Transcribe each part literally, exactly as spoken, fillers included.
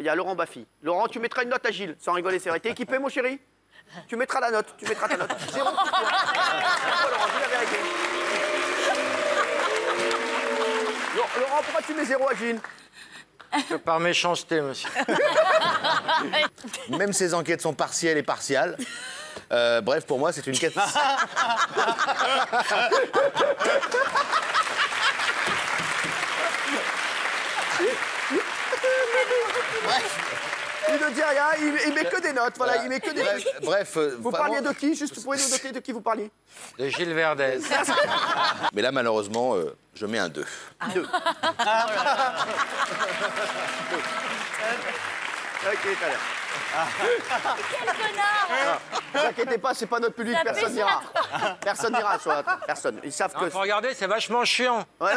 il y a Laurent Baffie. Laurent, tu mettras une note à Gilles, sans rigoler, c'est vrai. T'es équipé, mon chéri? Tu mettras la note, tu mettras ta note. Zéro. Laurent, dis la vérité. Laurent, pourquoi tu mets zéro à Gilles? Par méchanceté, monsieur. Même ces enquêtes sont partielles et partiales. Euh, bref, pour moi, c'est une quête. Bref, il ne dit rien, il, il met que des notes, voilà, voilà. il met que des bref, notes. Bref, euh, vous vraiment... parliez de qui? Juste, vous pouvez nous noter de qui vous parliez? De Gilles Verdez. Mais là, malheureusement, euh, je mets un deux. Ah. deux. Ah, oh là là. Ok, très bien. Ah. Quel connard! Ne vous inquiétez pas, c'est pas notre public, ça personne n'ira. Personne n'ira sur la table, personne. Ils savent non, que... Faut regarder, c'est vachement chiant. Ouais.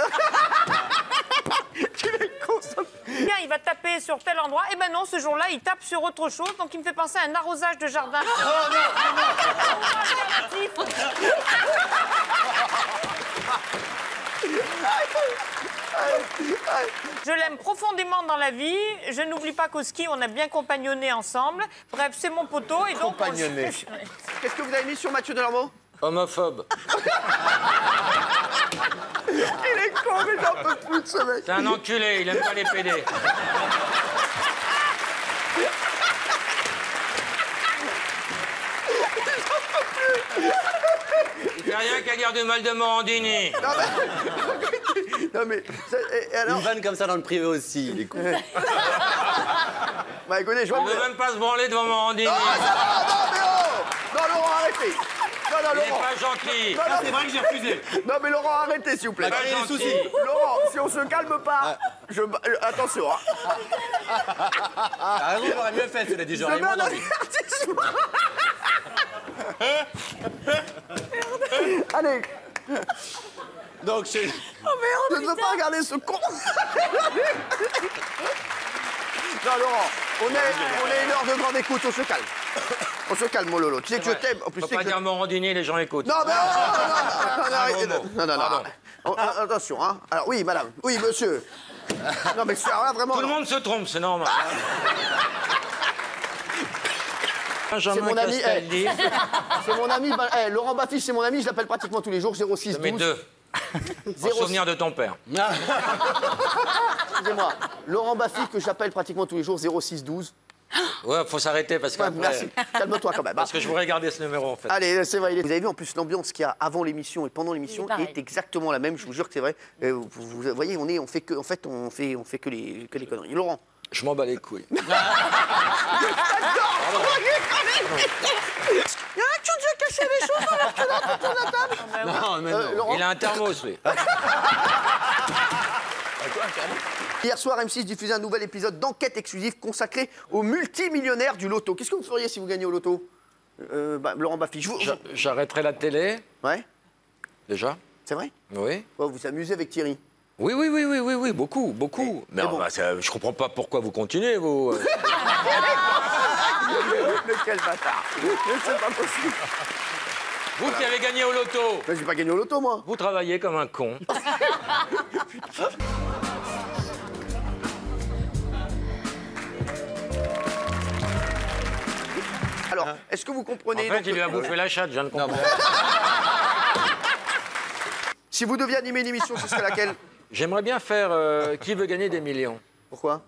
Bien, il va taper sur tel endroit. Et ben non, ce jour-là, il tape sur autre chose. Donc, il me fait penser à un arrosage de jardin. Oh non, non, non. Je l'aime profondément dans la vie. Je n'oublie pas qu'au ski, on a bien compagnonné ensemble. Bref, c'est mon poteau. Et donc, compagnonné. On... Qu'est-ce que vous avez mis sur Mathieu Delormeau? Homophobe. Il est con, mais j'en peux plus de ce mec. C'est un enculé, il aime pas les pédés. Il n'y a rien qu'à dire du mal de Morandini. Non mais... Non, mais... Et alors... Une vanne comme ça dans le privé aussi, il est con. Bah écoutez, je vois... On ne peut même pas se branler devant Morandini. Non, ça va, non, mais oh! Non, Laurent, arrêtez. Non, non, Laurent. Il n'est pas gentil. Non, non, c'est vrai que j'ai refusé. Non, mais Laurent, arrêtez, s'il vous plaît. Pas les soucis. Laurent, si on se calme pas, je... Attention, hein. Ah, on aurait mieux fait, cela dit, j'aurais moins d'envie. Allez. Donc, je... Oh merde, je ne veux pas regarder ce con. Non, Laurent, on est, on est une heure de grande écoute, on se calme. On se calme, mon Lolo. Tu sais que je t'aime. On peut pas dire Morandini, les gens écoutent. Non, mais non, non, non, non, non, non, non. Attention, hein. Alors, oui, madame. Oui, monsieur. Non, mais ça va vraiment. Tout le monde se trompe, c'est normal. C'est mon ami. Eh, c'est mon ami. Eh, Laurent Baffie, c'est mon ami. Je l'appelle pratiquement tous les jours. zéro six douze. Mais deux. En souvenir de ton père. Excusez-moi. Laurent Baffie, que j'appelle pratiquement tous les jours. zéro six douze. Ouais, faut s'arrêter parce que. Ouais, merci. Calme-toi quand même. Parce que je voudrais garder ce numéro en fait. Allez, c'est vrai. Vous avez vu en plus l'ambiance qu'il y a avant l'émission et pendant l'émission est exactement la même. Je vous jure que c'est vrai. Vous, vous, vous voyez, on est, on fait que, en fait, on fait, on fait que les, que les conneries. Laurent. Je m'en bats les couilles. Il y en a qui ont déjà caché les choses dans leur culotte autour de la table. Non, mais non. Euh, il a un thermos, lui. Hier soir, M six diffusait un nouvel épisode d'enquête exclusive consacré aux multimillionnaires du loto. Qu'est-ce que vous feriez si vous gagnez au loto, euh, bah, Laurent Baffie? Vous... J'arrêterai la télé. Ouais. Déjà. C'est vrai? Oui. Vous vous amusez avec Thierry? Oui, oui, oui, oui, oui, oui, beaucoup, beaucoup. Mais bon. Bah, ça, je comprends pas pourquoi vous continuez, vous. Mais quel bâtard. C'est pas possible. Vous voilà. Qui avez gagné au loto. Mais j'ai pas gagné au loto, moi. Vous travaillez comme un con. Alors, est-ce que vous comprenez... En fait, donc... il lui a bouffé la chatte, je viens de comprendre. Si vous deviez animer une émission, ce serait laquelle? J'aimerais bien faire euh, Qui veut gagner des millions. Pourquoi?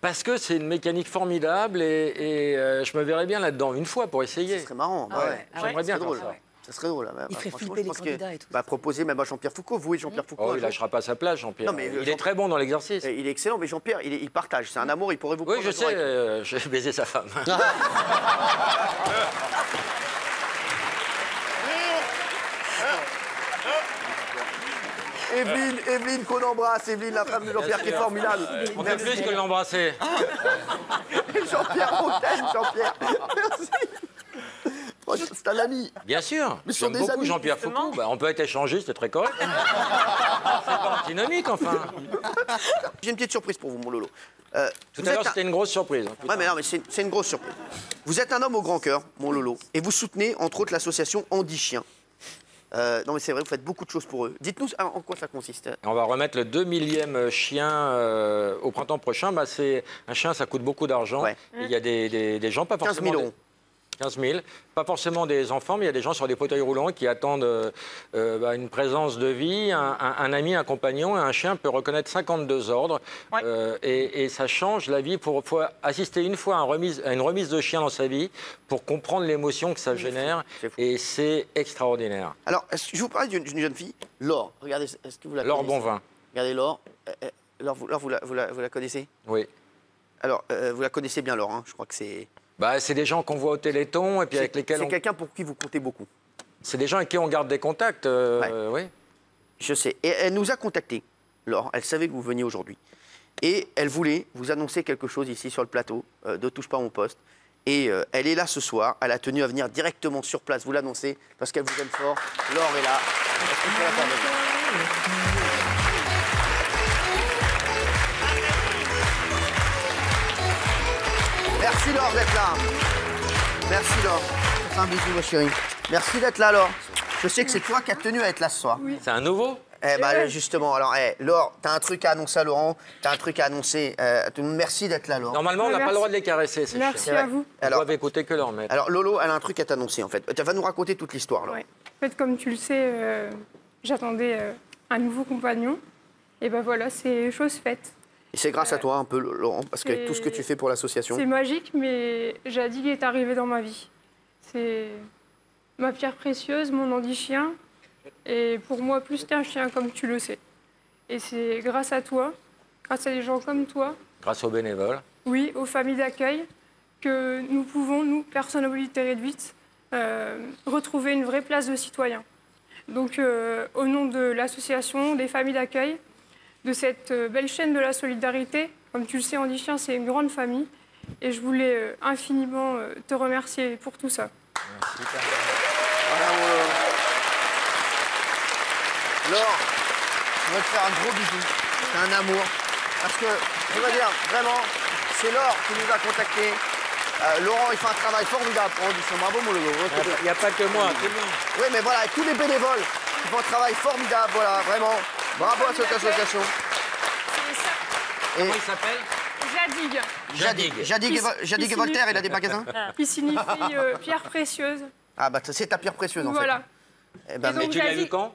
Parce que c'est une mécanique formidable et, et euh, je me verrais bien là-dedans une fois pour essayer. Ce serait marrant. Bah ah ouais. Ouais. Ah ouais. J'aimerais bien drôle. Ça. Ça serait drôle. Bah, il bah, ferait flipper les candidats que, et tout. Bah, proposer même à Jean-Pierre Foucault. Vous et Jean-Pierre Foucault. Oh, il lâchera pas sa place, Jean-Pierre. Il Jean est très bon dans l'exercice. Il est excellent, mais Jean-Pierre, il, il partage. C'est un amour, il pourrait vous... Oui, je sais. Euh, J'ai baisé sa femme. Évelyne, Évelyne qu'on embrasse, Évelyne, la femme de Jean-Pierre qui est formidable. On fait plus que l'embrasser. Jean-Pierre, on t'aime, Jean-Pierre. Merci. C'est un ami. Bien sûr. Mais j'aime beaucoup Jean-Pierre Foucault. Bah, on peut être échangiste, c'est très correct. C'est pas antinomique, enfin. J'ai une petite surprise pour vous, mon Lolo. Euh, Tout vous à l'heure, un... c'était une grosse surprise. Hein, ouais, mais non, mais c'est une grosse surprise. Vous êtes un homme au grand cœur, mon Lolo, et vous soutenez, entre autres, l'association Handi'Chiens. Euh, non mais c'est vrai, vous faites beaucoup de choses pour eux. Dites-nous en quoi ça consiste. On va remettre le deux millième chien euh, au printemps prochain. Bah, c'est un chien, ça coûte beaucoup d'argent. Ouais. Mmh. Il y a des, des, des gens pas forcément. quinze mille euros. quinze mille, pas forcément des enfants, mais il y a des gens sur des fauteuils roulants qui attendent euh, bah, une présence de vie. Un, un, un ami, un compagnon, un chien peut reconnaître cinquante-deux ordres. Ouais. Euh, et, et ça change la vie. Il faut assister une fois à, un remise, à une remise de chien dans sa vie pour comprendre l'émotion que ça génère. C'est fou. C'est fou. Et c'est extraordinaire. Alors, est-ce que je vous parle d'une jeune fille, Laure. Regardez, est-ce que vous la Laure connaissez Bonvin. Regardez, Laure. Euh, Laure, vous, Laure vous, la, vous, la, vous la connaissez? Oui. Alors, euh, vous la connaissez bien, Laure, hein. Je crois que c'est... Bah, c'est des gens qu'on voit au Téléthon et puis avec lesquels... C'est on... quelqu'un pour qui vous comptez beaucoup. C'est des gens avec qui on garde des contacts, euh, ouais. euh, oui. Je sais. Et elle nous a contactés, Laure. Elle savait que vous veniez aujourd'hui. Et elle voulait vous annoncer quelque chose ici sur le plateau euh, de Touche pas à mon poste. Et euh, elle est là ce soir. Elle a tenu à venir directement sur place, vous l'annoncer, parce qu'elle vous aime fort. Laure est là. Merci Laure d'être là. Merci Laure. Un bisou ma chérie. Merci d'être là Laure. Je sais que c'est toi qui as tenu à être là ce soir. Oui. C'est un nouveau. Eh ben justement, alors eh, Laure, t'as un truc à annoncer à Laurent, t'as un truc à annoncer. Euh, merci d'être là Laure. Normalement on n'a pas le droit de les caresser ces chiens. Merci à vous. Alors, on doit écouter que leur maître. Alors Lolo, elle a un truc à t'annoncer en fait. Elle va nous raconter toute l'histoire Laure. Ouais. En fait comme tu le sais, euh, j'attendais euh, un nouveau compagnon. Et ben voilà, c'est chose faite. Et c'est grâce euh, à toi, un peu, Laurent, parce que tout ce que tu fais pour l'association... C'est magique, mais Zadig est arrivé dans ma vie. C'est ma pierre précieuse, mon Handi'Chiens. Et pour moi, plus t'es un chien, comme tu le sais. Et c'est grâce à toi, grâce à des gens comme toi... Grâce aux bénévoles. Oui, aux familles d'accueil, que nous pouvons, nous, personnes à mobilité réduite, euh, retrouver une vraie place de citoyen. Donc, euh, au nom de l'association, des familles d'accueil, de cette belle chaîne de la solidarité. Comme tu le sais, Handi'Chiens, c'est une grande famille. Et je voulais infiniment te remercier pour tout ça. Merci. Bravo. Laure, je vais te faire un gros bisou. C'est un amour. Parce que, je veux dire, vraiment, c'est Laure qui nous a contactés. Euh, Laurent, il fait un travail formidable pour Handi'Chiens. Bravo, mon logo. Il n'y a pas que moi. Oui, mais voilà, et tous les bénévoles qui font un travail formidable, voilà, vraiment. Bravo à cette association. Comment il s'appelle? Zadig. Zadig. Zadig, Zadig et Voltaire, il a des magasins. Il signifie euh, pierre précieuse. Ah bah c'est ta pierre précieuse en voilà. fait. Eh ben, et donc, mais tu l'as vu quand?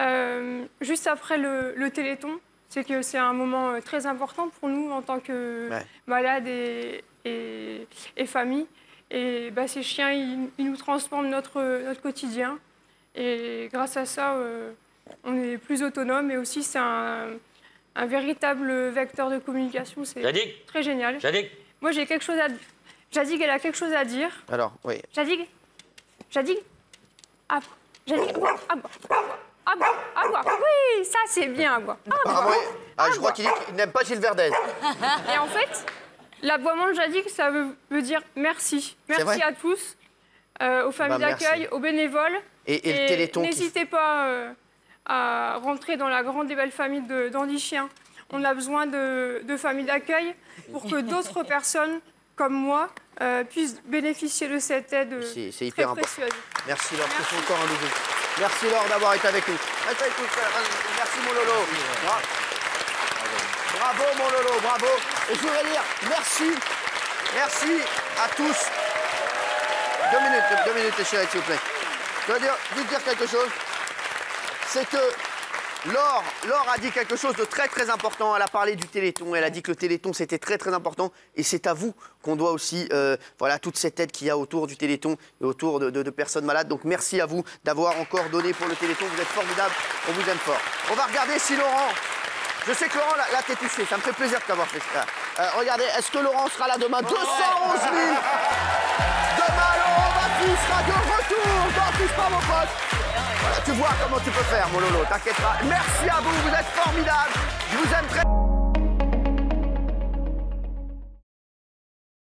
euh, Juste après le, le Téléthon. C'est que c'est un moment très important pour nous en tant que ouais. malades et, et, et famille. Et bah, ces chiens, ils, ils nous transforment notre, notre quotidien. Et grâce à ça... Euh, on est plus autonome et aussi c'est un, un véritable vecteur de communication. C'est très génial. Zadig. Moi j'ai quelque chose à... Zadig, elle a quelque chose à dire. Alors, oui. Zadig. Zadig. Ah, Zadig. Ah, ah, ah, oui, ça c'est bien. Ah, ah, ah, oui. ah, je crois qu'il n'aime pas Gilles Verdez. Et en fait, l'aboiement de Zadig, ça veut, veut dire merci. Merci à tous, euh, aux familles bah, d'accueil, aux bénévoles. Et, et, et le Téléthon. N'hésitez qui... pas... Euh, à rentrer dans la grande et belle famille d'Handi'Chiens. On a besoin de, de familles d'accueil pour que d'autres personnes, comme moi, euh, puissent bénéficier de cette aide très précieuse. Merci Laure, c'est son temps à nouveau. Merci Laure d'avoir été avec nous. Merci mon Lolo. Bravo. Bravo mon Lolo, bravo. Et je voudrais dire merci, merci à tous. Deux minutes, deux minutes les chéris, s'il vous plaît. Je voudrais dire, vous dire quelque chose. C'est que Laure, Laure a dit quelque chose de très, très important. Elle a parlé du Téléthon. Elle a dit que le Téléthon, c'était très, très important. Et c'est à vous qu'on doit aussi euh, voilà, toute cette aide qu'il y a autour du Téléthon et autour de, de, de personnes malades. Donc, merci à vous d'avoir encore donné pour le Téléthon. Vous êtes formidables. On vous aime fort. On va regarder si Laurent... Je sais que Laurent, là, là t'es touché. Ça me fait plaisir de t'avoir fait ça. Euh, regardez, est-ce que Laurent sera là demain? deux cent onze mille. Demain, Laurent Baffie sera de retour dans Touche pas à mon poste. Voilà, tu vois comment tu peux faire, mon Lolo, t'inquiète pas. Merci à vous, vous êtes formidables. Je vous aime très...